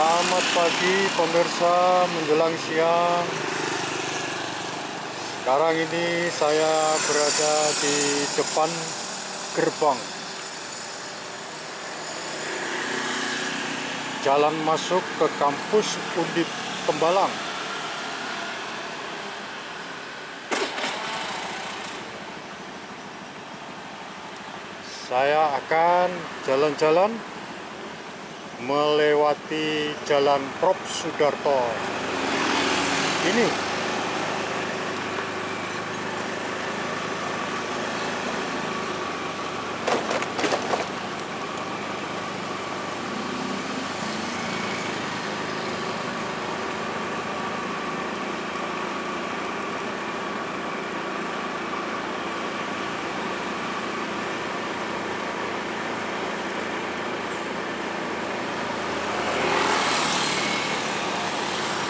Selamat pagi pemirsa, menjelang siang. Sekarang ini saya berada di depan gerbang jalan masuk ke kampus Undip Tembalang. Saya akan jalan-jalan melewati Jalan Prof Sudarto ini.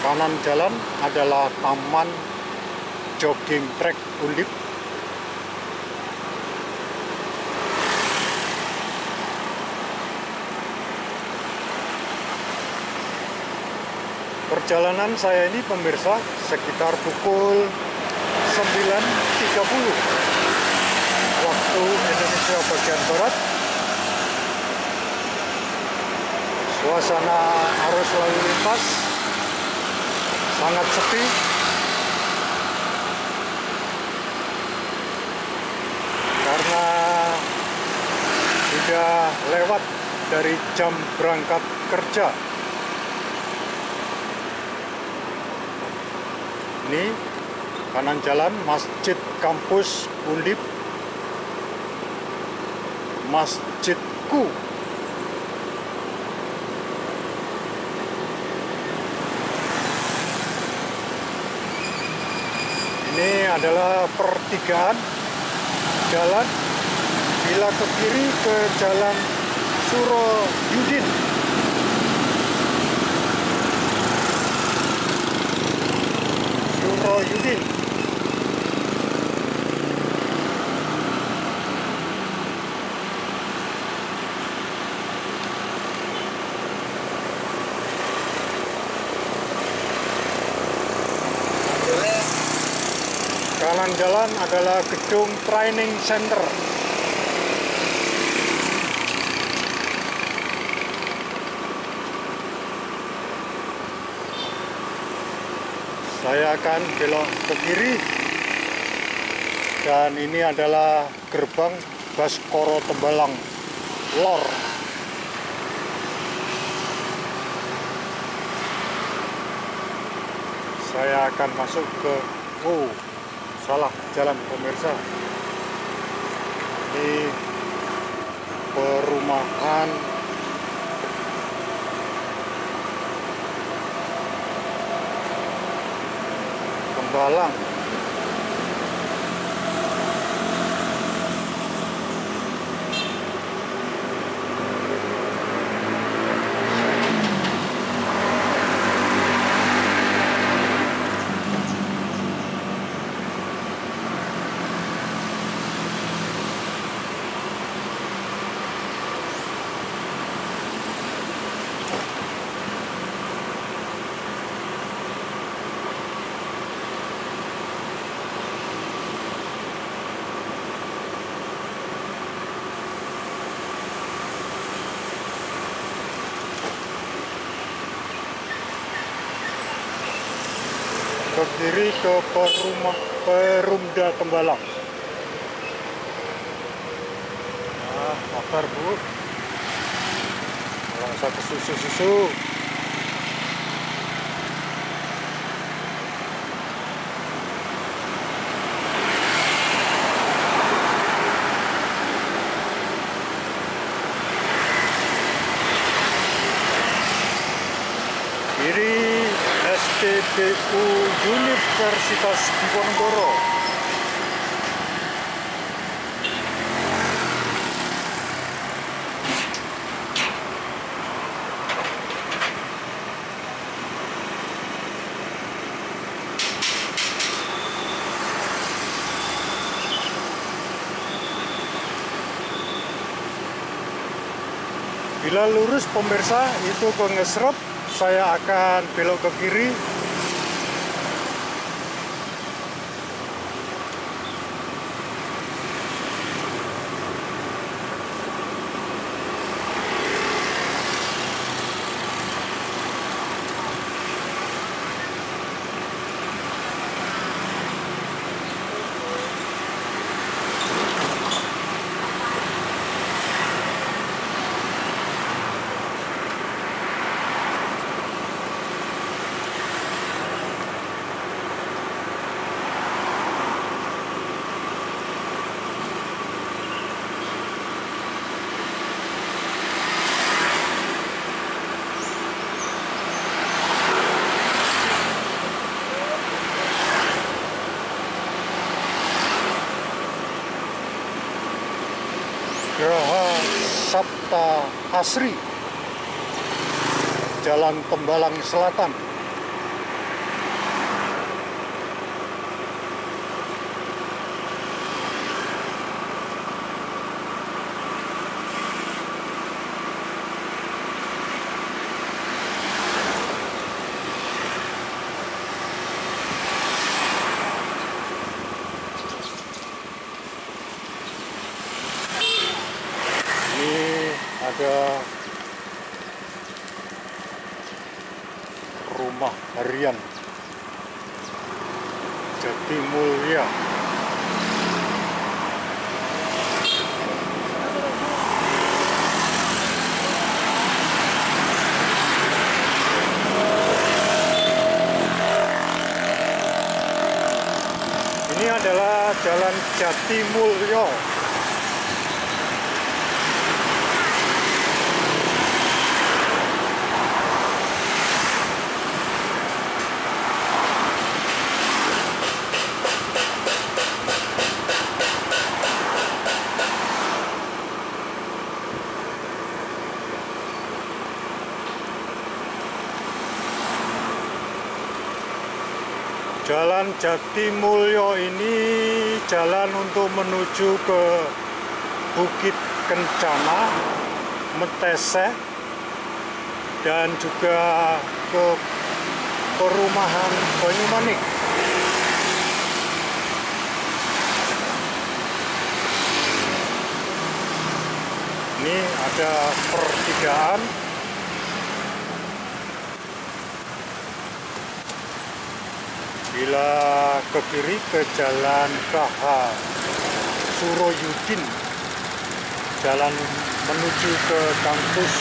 Kanan jalan adalah Taman Jogging Track Undip. Perjalanan saya ini pemirsa sekitar pukul 9.30 waktu Indonesia bagian Barat. Suasana arus lalu lintas sangat sepi. Karena sudah lewat dari jam berangkat kerja. Ini kanan jalan Masjid Kampus Undip. Masjidku. Ini adalah pertigaan jalan, bila ke kiri ke Jalan Suroyudan. Kanan jalan adalah gedung training center. Saya akan belok ke kiri. Dan ini adalah gerbang Baskoro Tembalang Lor. Saya akan masuk ke salah jalan pemirsa. Ini perumahan Tembalang. Ke kiri ke Perumda Tembalang. Nah, daftar Bu. Kalau saya kesusu-susu. TPU Universitas Diponegoro. Bila lurus pemirsa itu ke Ngesrep. saya akan belok ke kiri. Asri, Jalan Tembalang Selatan. Rumah harian Jatimulyo. Ini adalah Jalan Jatimulyo. Jalan Jatimulyo ini jalan untuk menuju ke Bukit Kencana Meteseh dan juga ke perumahan Banyumanik. Ini ada pertigaan. Bila ke kiri ke Jalan Gajah Suroyudan, jalan menuju ke kampus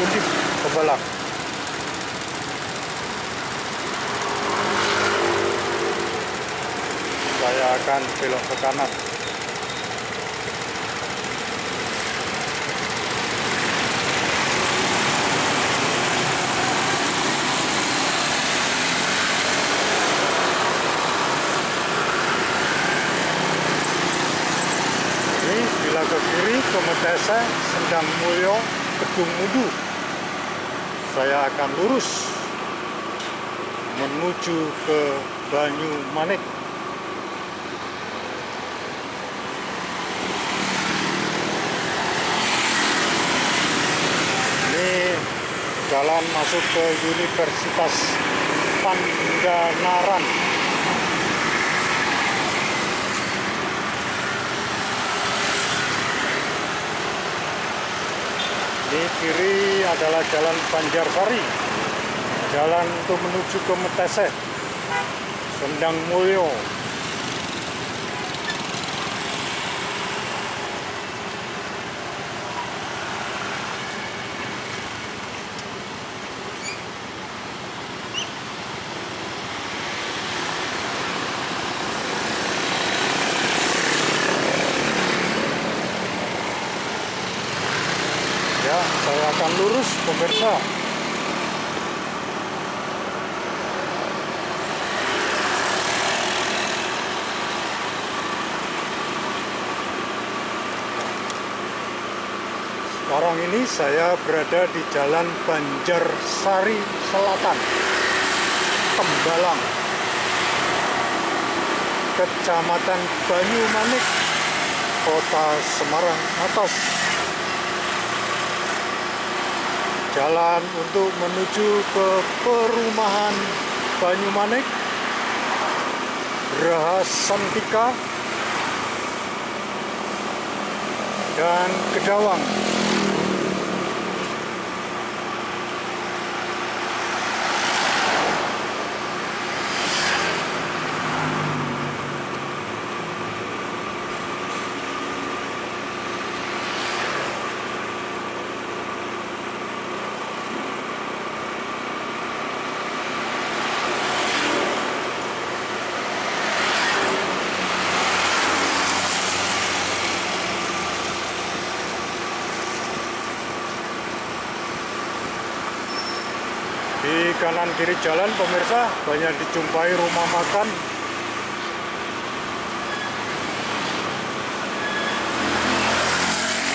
Undip Tembalang. Saya akan belok ke kanan. Ke Metaset, Sendangmulyo, Kedung Mudu. Saya akan lurus menuju ke Banyumanik. Ini jalan masuk ke Universitas Pandanaran. Di kiri adalah Jalan Banjarsari, jalan untuk menuju ke Metaset, Sendangmulyo. Saya akan lurus, pemirsa. Sekarang ini saya berada di Jalan Banjarsari Selatan, Tembalang, Kecamatan Banyumanik, Kota Semarang atas. jalan untuk menuju ke perumahan Banyumanik, Rahasantika, dan Kedawang. Di kanan kiri jalan pemirsa banyak dijumpai rumah makan.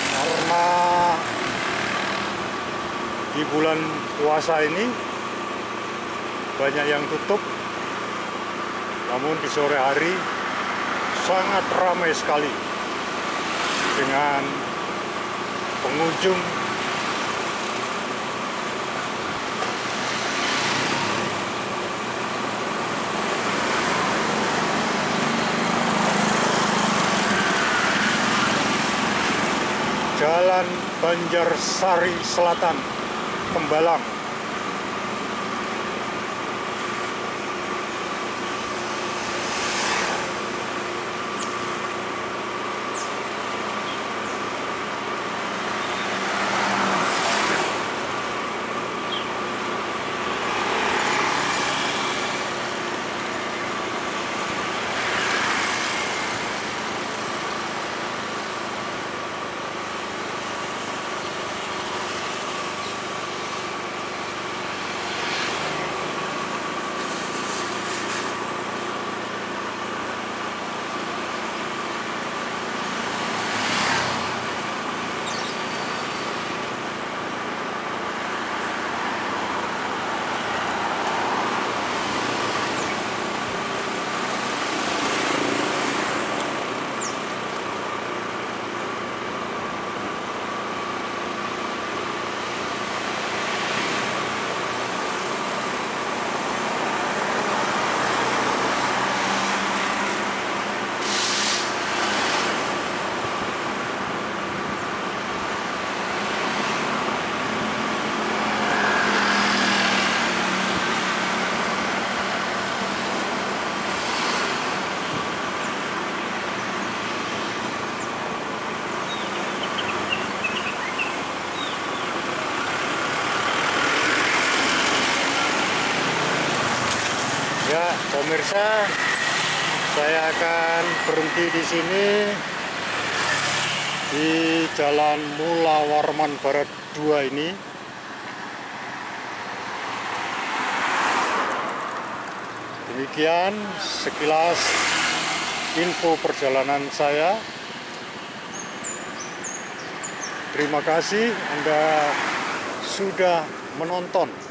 Karena di bulan puasa ini banyak yang tutup, namun di sore hari sangat ramai sekali dengan pengunjung. Jalan Banjarsari Selatan, Tembalang. Pemirsa, saya akan berhenti di sini di Jalan Mulawarman Barat 2 ini. Demikian sekilas info perjalanan saya. Terima kasih Anda sudah menonton.